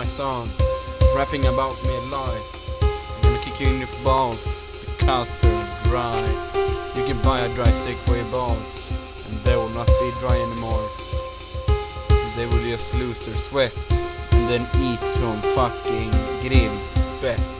my song, rapping about midlife. I'm gonna kick you in your balls, because they're dry. You can buy a dry stick for your balls, and they will not be dry anymore. They will just lose their sweat, and then eat some fucking grillspett.